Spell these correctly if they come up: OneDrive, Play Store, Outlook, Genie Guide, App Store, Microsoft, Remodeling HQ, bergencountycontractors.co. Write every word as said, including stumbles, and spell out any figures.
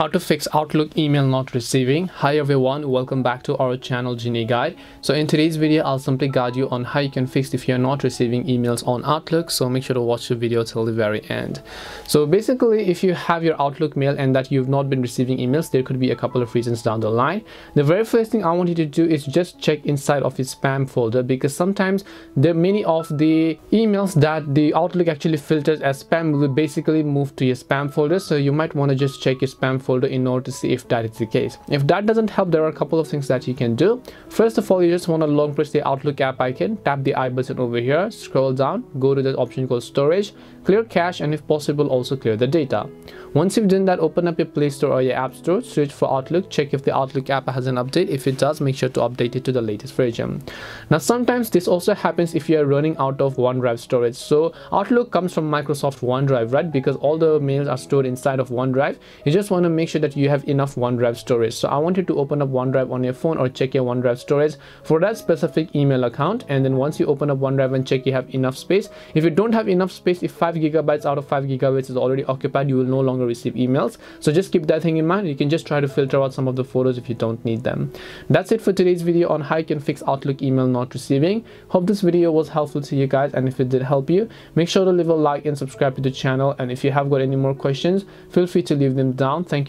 How to fix Outlook email not receiving. Hi everyone, welcome back to our channel Genie Guide. So in today's video, I'll simply guide you on how you can fix if you're not receiving emails on Outlook. So make sure to watch the video till the very end. So basically, if you have your Outlook mail and that you've not been receiving emails, there could be a couple of reasons down the line. The very first thing I want you to do is just check inside of your spam folder, because sometimes there are many of the emails that the Outlook actually filters as spam will basically move to your spam folder. So you might want to just check your spam folder in order to see if that is the case. If that doesn't help, there are a couple of things that you can do. First of all, you just want to long press the Outlook app icon, tap the I button over here, scroll down, go to the option called storage, clear cache, and if possible also clear the data. Once you've done that, open up your Play Store or your App Store, search for Outlook, check if the Outlook app has an update. If it does, make sure to update it to the latest version. Now sometimes this also happens if you're running out of OneDrive storage. So Outlook comes from Microsoft OneDrive, right? Because all the mails are stored inside of OneDrive. You just want to make sure that you have enough OneDrive storage. So I want you to open up OneDrive on your phone or check your OneDrive storage for that specific email account. And then once you open up OneDrive and check you have enough space. If you don't have enough space, if five gigabytes out of five gigabytes is already occupied, you will no longer receive emails. So just keep that thing in mind. You can just try to filter out some of the photos if you don't need them. That's it for today's video on how you can fix Outlook email not receiving. Hope this video was helpful to you guys, and if it did help you, make sure to leave a like and subscribe to the channel. And if you have got any more questions, feel free to leave them down. Thank